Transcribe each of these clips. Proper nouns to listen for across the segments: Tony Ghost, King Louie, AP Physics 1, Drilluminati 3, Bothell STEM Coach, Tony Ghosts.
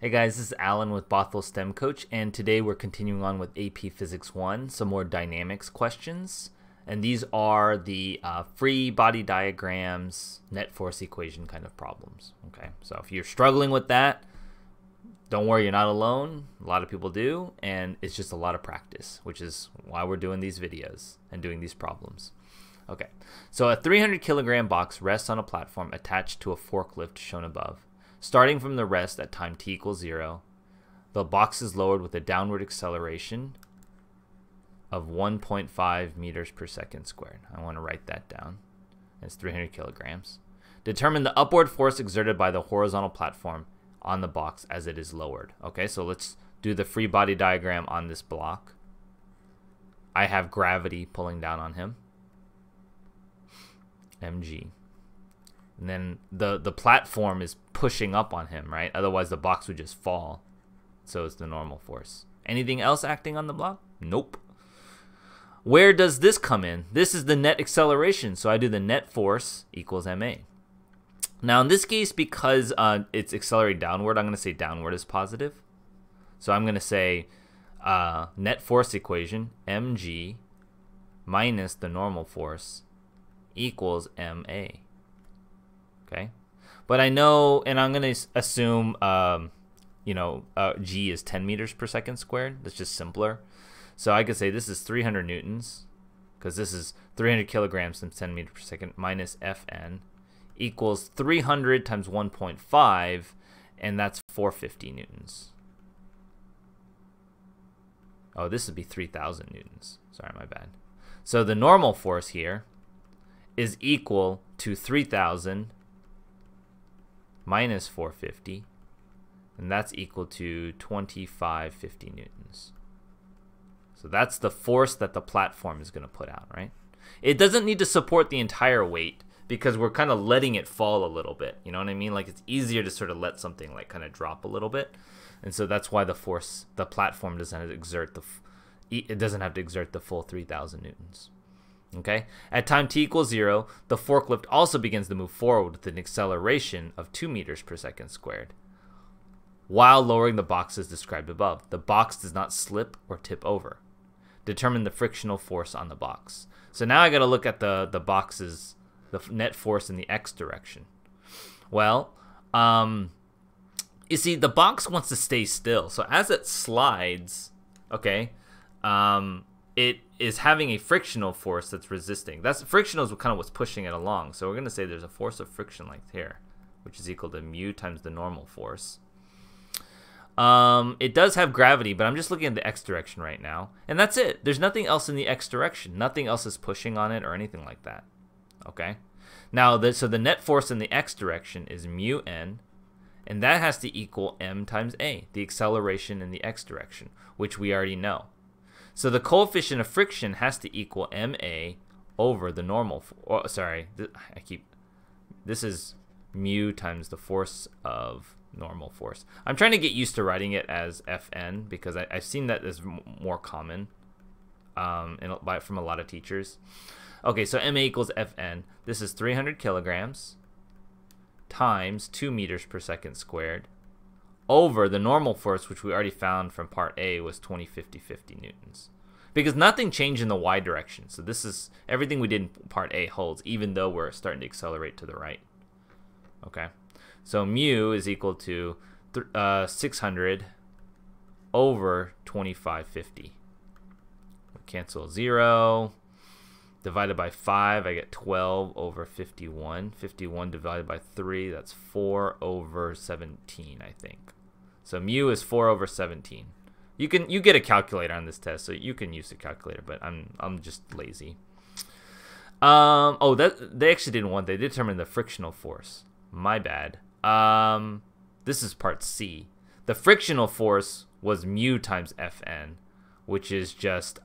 Hey guys, this is Alan with Bothell STEM Coach, and today we're continuing on with AP Physics 1, some more dynamics questions. And these are the free body diagrams, net force equation kind of problems. Okay, so if you're struggling with that, don't worry, you're not alone. A lot of people do, and it's just a lot of practice, which is why we're doing these videos and doing these problems. Okay, so a 300-kilogram box rests on a platform attached to a forklift shown above. Starting from the rest at time t = 0, the box is lowered with a downward acceleration of 1.5 meters per second squared. I want to write that down. It's 300 kilograms. Determine the upward force exerted by the horizontal platform on the box as it is lowered. Okay, so let's do the free body diagram on this block. I have gravity pulling down on him. Mg. And then the platform is pushing up on him, right? Otherwise the box would just fall. So it's the normal force. Anything else acting on the block? Nope. Where does this come in? This is the net acceleration. So I do the net force equals ma. Now in this case, because it's accelerating downward, I'm going to say downward is positive. So I'm going to say net force equation, mg minus the normal force equals ma. Okay, but I know, and I'm gonna assume, g is 10 meters per second squared. That's just simpler. So I could say this is 300 newtons, because this is 300 kilograms times 10 meters per second minus Fn equals 300 times 1.5, and that's 450 newtons. Oh, this would be 3,000 newtons. Sorry, my bad. So the normal force here is equal to 3,000 minus 450, and that's equal to 2550 newtons. So that's the force that the platform is going to put out, right? It doesn't need to support the entire weight because we're kind of letting it fall a little bit. You know what I mean? Like, it's easier to sort of let something like kind of drop a little bit, and so that's why the force, the platform doesn't have to exert the full 3,000 newtons. Okay, at time t = 0, the forklift also begins to move forward with an acceleration of 2 meters per second squared, while lowering the box as described above. The box does not slip or tip over. Determine the frictional force on the box. So now I got to look at the boxes, the net force in the x direction. Well, you see, the box wants to stay still. So as it slides, okay, it is having a frictional force that's resisting. That's frictional is kind of what's pushing it along. So we're going to say there's a force of friction length here, which is equal to mu times the normal force. It does have gravity, but I'm just looking at the x direction right now. And that's it. There's nothing else in the x direction. Nothing else is pushing on it or anything like that. Okay. Now, so the net force in the x direction is mu n, and that has to equal m times a, the acceleration in the x direction, which we already know. So the coefficient of friction has to equal ma over the normal. This is mu times the force of normal force. I'm trying to get used to writing it as Fn because I've seen that as more common from a lot of teachers. Okay, so ma equals Fn. This is 300 kilograms times 2 meters per second squared over the normal force, which we already found from part A was 2050 newtons, because nothing changed in the y direction. So this is everything we did in part A holds, even though we're starting to accelerate to the right. Okay, so mu is equal to 600 over 2550. We cancel 0 divided by 5. I get 12 over 51. 51 divided by 3. That's 4 over 17, I think. So mu is 4 over 17. You get a calculator on this test, so you can use the calculator, but I'm just lazy. They actually didn't want, they determined the frictional force. My bad. This is part C. The frictional force was mu times Fn, which is just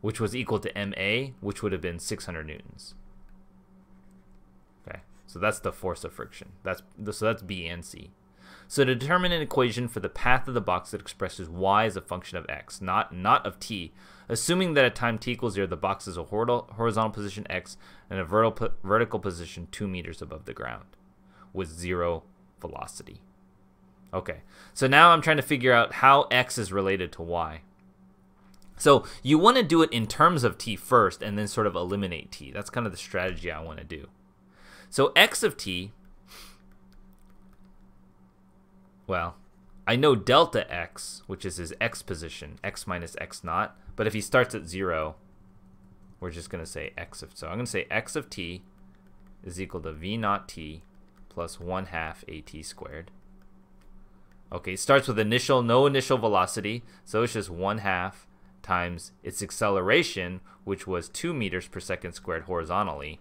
which was equal to ma, which would have been 600 newtons. Okay, so that's the force of friction. So that's B and C. So to determine an equation for the path of the box that expresses y as a function of x, not of t, assuming that at time t = 0, the box is a horizontal position x and a vertical position 2 meters above the ground with 0 velocity. Okay, so now I'm trying to figure out how x is related to y. So you want to do it in terms of t first and then sort of eliminate t. That's kind of the strategy I want to do. So x of t, well, I know delta x, which is his x position, x minus x naught. But if he starts at 0, we're just going to say x of, so I'm going to say x of t is equal to v naught t plus 1/2 at squared. Okay, it starts with initial, no initial velocity, so it's just 1/2 times its acceleration, which was 2 meters per second squared horizontally,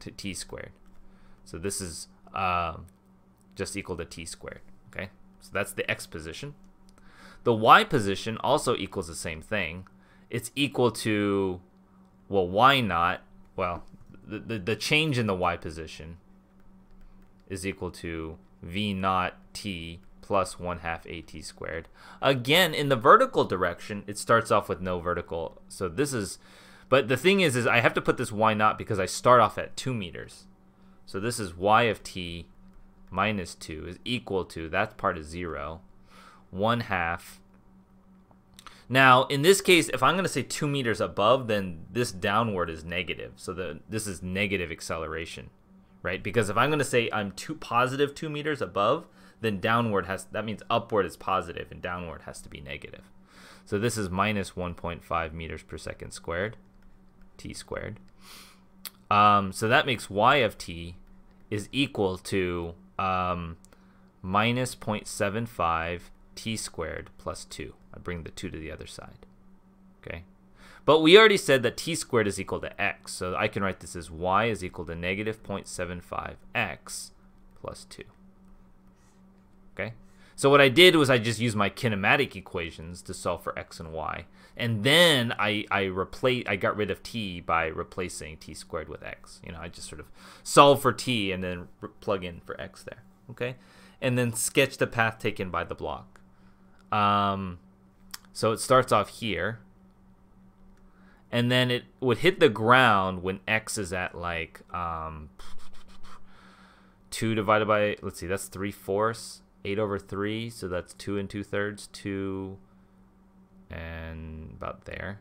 to t squared. So this is just equal to t squared. Okay, so that's the x position. The y position also equals the same thing. It's equal to, well, y naught, well, the change in the y position is equal to v naught t plus 1/2 at squared. Again, in the vertical direction, it starts off with no vertical. So this is, but the thing is I have to put this y naught because I start off at 2 meters. So this is y of t minus 2 is equal to, that part is 0, 1/2. Now, in this case, if I'm going to say 2 meters above, then this downward is negative. So this is negative acceleration, right? Because if I'm going to say I'm positive 2 meters above, then downward has, that means upward is positive and downward has to be negative. So this is minus 1.5 meters per second squared, t squared. So that makes y of t is equal to minus 0.75 t squared plus 2. I bring the 2 to the other side. Okay, but we already said that t squared is equal to x, so I can write this as y is equal to negative 0.75x plus 2. Okay, so what I did was I just used my kinematic equations to solve for x and y, and then I got rid of t by replacing t squared with x. You know, I just sort of solve for t and then plug in for x there. Okay, and then sketch the path taken by the block. So it starts off here, and then it would hit the ground when x is at like 2 divided by, let's see, that's 3/4. 8/3, so that's 2 2/3, 2 and about there.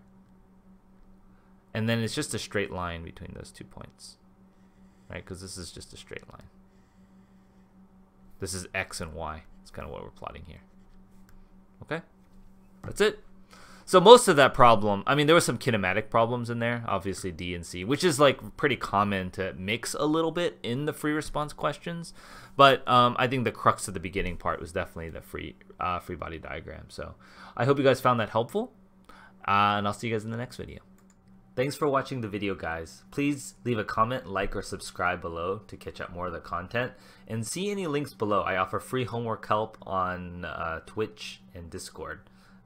And then it's just a straight line between those 2 points, right? Because this is just a straight line. This is x and y. It's kind of what we're plotting here. Okay, that's it. So most of that problem, I mean, there were some kinematic problems in there, obviously D and C, which is like pretty common to mix a little bit in the free response questions. But I think the crux of the beginning part was definitely the free body diagram. So I hope you guys found that helpful, and I'll see you guys in the next video. Thanks for watching the video, guys. Please leave a comment, like, or subscribe below to catch up more of the content. And see any links below. I offer free homework help on Twitch and Discord.